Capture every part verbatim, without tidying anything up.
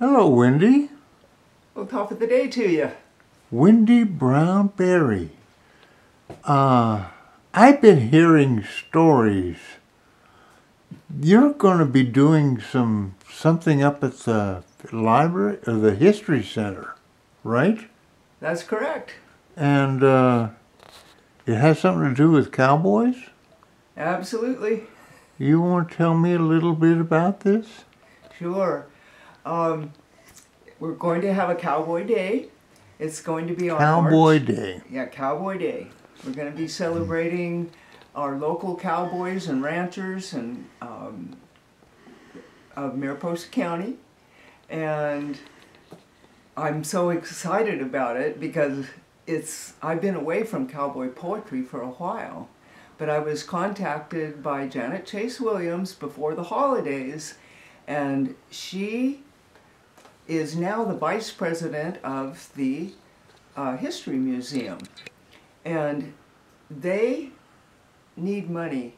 Hello, Wendy. Well, top of the day to you. Wendy Brown-Barry. Uh, I've been hearing stories. You're going to be doing some something up at the library or the History Center, right? That's correct. And uh, it has something to do with cowboys? Absolutely. You want to tell me a little bit about this? Sure. Um, we're going to have a Cowboy Day. It's going to be on Cowboy Arts. Day. Yeah, Cowboy Day. We're going to be celebrating our local cowboys and ranchers and um, of Mariposa County. And I'm so excited about it because it's I've been away from cowboy poetry for a while. But I was contacted by Janet Chase Williams before the holidays, and she is now the vice president of the uh, History Museum. And they need money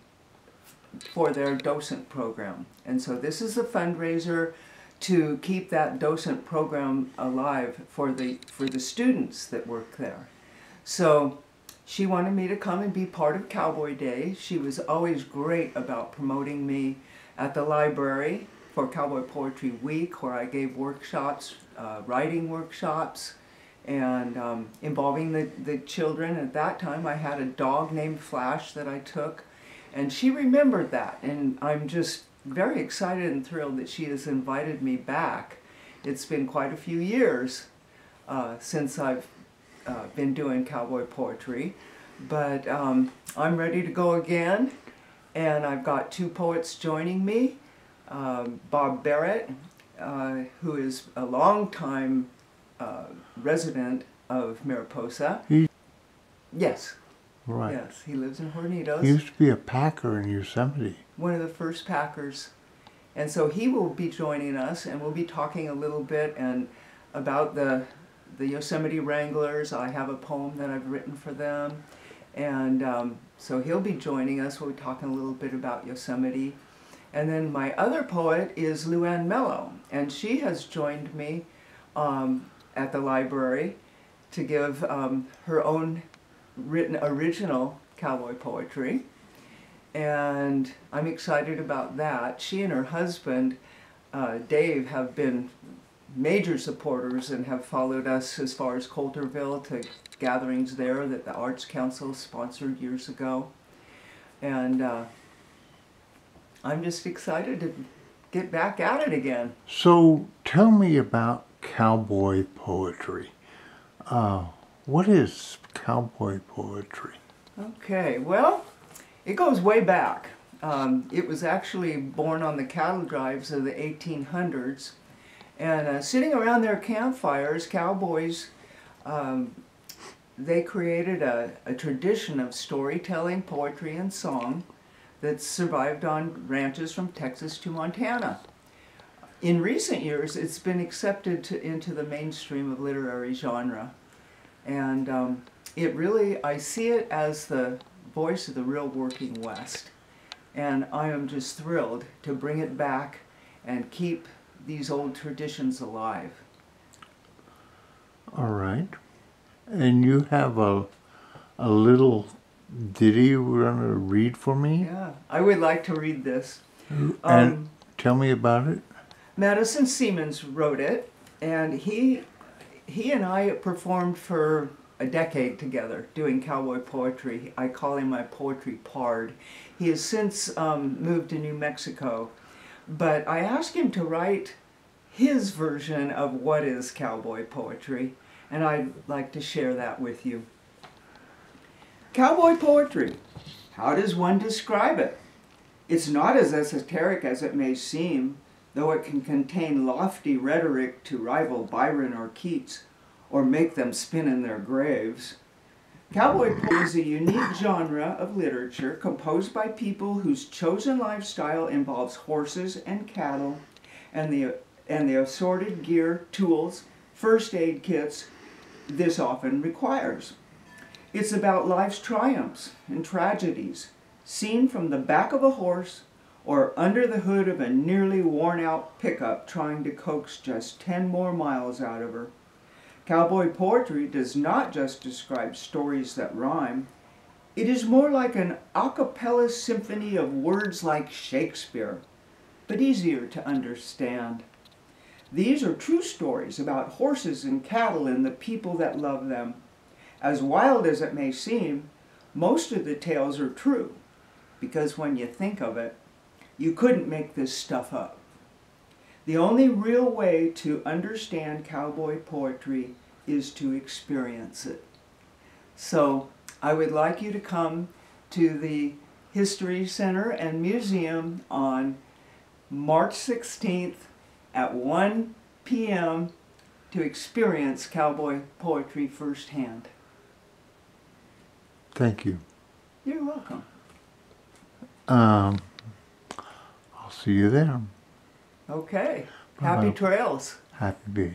for their docent program. And so this is a fundraiser to keep that docent program alive for the, for the students that work there. So she wanted me to come and be part of Cowboy Day. She was always great about promoting me at the library for Cowboy Poetry Week, where I gave workshops, uh, writing workshops, and um, involving the, the children. At that time, I had a dog named Flash that I took, and she remembered that. And I'm just very excited and thrilled that she has invited me back. It's been quite a few years uh, since I've Uh, been doing cowboy poetry, but um, I'm ready to go again, and I've got two poets joining me. Um, Bob Barrett, uh, who is a longtime uh, resident of Mariposa. He, yes. Right. Yes, he lives in Hornitos. He used to be a packer in Yosemite. One of the first packers. And so he will be joining us, and we'll be talking a little bit and about the the Yosemite Wranglers. I have a poem that I've written for them. And um, so he'll be joining us. We'll be talking a little bit about Yosemite. And then my other poet is Luann Mello. And she has joined me um, at the library to give um, her own written original cowboy poetry. And I'm excited about that. She and her husband, uh, Dave, have been major supporters and have followed us as far as Coulterville to gatherings there that the Arts Council sponsored years ago. And uh, I'm just excited to get back at it again. So tell me about cowboy poetry. Uh, what is cowboy poetry? Okay, well, it goes way back. Um, it was actually born on the cattle drives of the eighteen hundreds. And uh, sitting around their campfires, cowboys, um, they created a, a tradition of storytelling, poetry, and song that survived on ranches from Texas to Montana. In recent years, it's been accepted to, into the mainstream of literary genre. And um, it really, I see it as the voice of the real working West. And I am just thrilled to bring it back and keep these old traditions alive. All right. And you have a, a little ditty you're going to read for me? Yeah, I would like to read this. And um, tell me about it. Madison Siemens wrote it, and he, he and I performed for a decade together doing cowboy poetry. I call him my poetry pard. He has since um, moved to New Mexico. But I asked him to write his version of what is cowboy poetry, and I'd like to share that with you. Cowboy poetry, how does one describe it? It's not as esoteric as it may seem, though it can contain lofty rhetoric to rival Byron or Keats, or make them spin in their graves. Cowboy poetry is a unique genre of literature composed by people whose chosen lifestyle involves horses and cattle and the, and the assorted gear, tools, first aid kits this often requires. It's about life's triumphs and tragedies, seen from the back of a horse or under the hood of a nearly worn-out pickup trying to coax just ten more miles out of her. Cowboy poetry does not just describe stories that rhyme. It is more like an a cappella symphony of words like Shakespeare, but easier to understand. These are true stories about horses and cattle and the people that love them. As wild as it may seem, most of the tales are true, because when you think of it, you couldn't make this stuff up. The only real way to understand cowboy poetry is to experience it. So I would like you to come to the History Center and Museum on March sixteenth at one p m to experience cowboy poetry firsthand. Thank you. You're welcome. Um, I'll see you there. Okay. Happy trails. Happy day.